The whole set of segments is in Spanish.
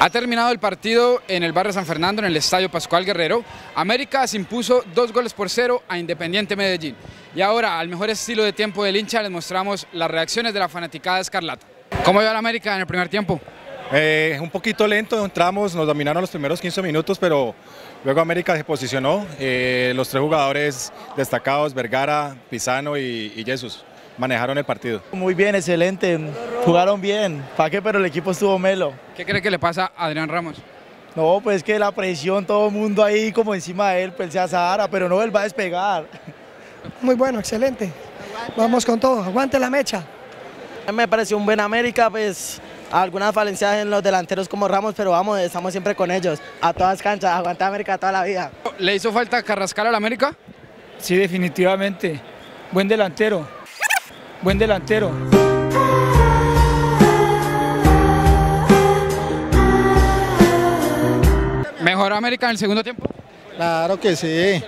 Ha terminado el partido en el barrio San Fernando, en el estadio Pascual Guerrero. América se impuso 2 goles por 0 a Independiente Medellín. Y ahora, al mejor estilo de tiempo del hincha, les mostramos las reacciones de la fanaticada escarlata. ¿Cómo vio a la América en el primer tiempo? Un poquito lento, entramos, nos dominaron los primeros 15 minutos, pero luego América se posicionó. Los 3 jugadores destacados, Vergara, Pizano y Jesús, manejaron el partido. Muy bien, excelente, jugaron bien, ¿para qué? Pero el equipo estuvo melo. ¿Qué cree que le pasa a Adrián Ramos? No, pues que la presión, todo el mundo ahí como encima de él, pues se azahara, pero no, él va a despegar. Muy bueno, excelente, vamos con todo, aguante la mecha. A mí me pareció un buen América, pues algunas falencias en los delanteros como Ramos, pero vamos, estamos siempre con ellos, a todas canchas, aguanta América toda la vida. ¿Le hizo falta Carrascal al América? Sí, definitivamente, buen delantero. Buen delantero. ¿Mejoró América en el segundo tiempo? Claro que sí.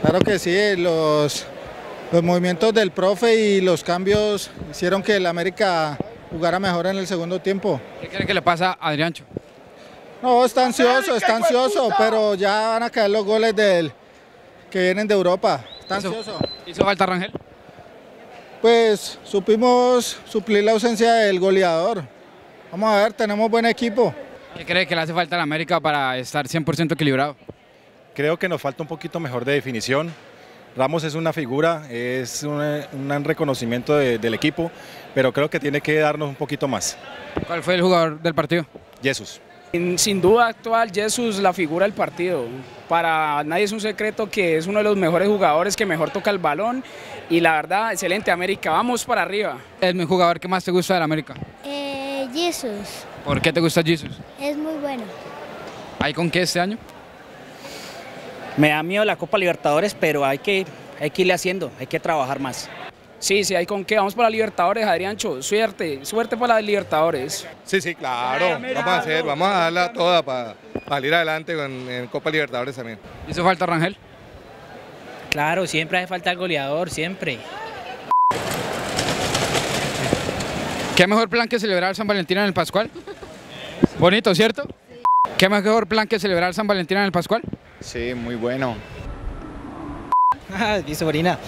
Claro que sí. Los movimientos del profe y los cambios hicieron que el América jugara mejor en el segundo tiempo. ¿Qué cree que le pasa a Adriáncho? No, está ansioso, pero ya van a caer los goles del que vienen de Europa. Está ansioso. ¿Hizo falta Rangel? Pues supimos suplir la ausencia del goleador. Vamos a ver, tenemos buen equipo. ¿Qué cree que le hace falta a la América para estar 100% equilibrado? Creo que nos falta un poquito mejor de definición. Ramos es una figura, es un reconocimiento del equipo, pero creo que tiene que darnos un poquito más. ¿Cuál fue el jugador del partido? Jesús. Sin duda actual, Jesús, la figura del partido. Para nadie es un secreto que es uno de los mejores jugadores, que mejor toca el balón, y la verdad, excelente América, vamos para arriba. ¿El jugador que más te gusta del América? Jesús. ¿Por qué te gusta Jesús? Es muy bueno. ¿Hay con qué este año? Me da miedo la Copa Libertadores, pero hay que irle haciendo, hay que trabajar más. Sí, hay con qué, vamos para Libertadores, Adriáncho, suerte para la Libertadores. Sí, claro, vamos a darla toda para salir adelante en Copa Libertadores también. ¿Hizo falta Rangel? Claro, siempre hace falta el goleador, siempre. ¿Qué mejor plan que celebrar San Valentín en el Pascual? Bonito, ¿cierto? Sí. ¿Qué mejor plan que celebrar San Valentín en el Pascual? Sí, muy bueno. Mi sobrina.